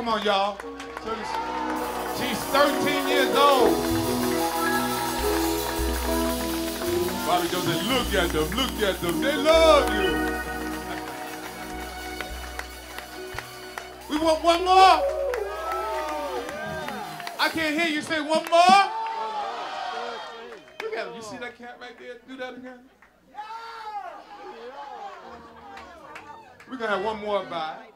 Come on, y'all. She's 13 years old. Bobby Joseph, look at them, look at them. They love you. We want one more. I can't hear you say one more. Look at him. You see that cat right there? Do that again. We're going to have one more by.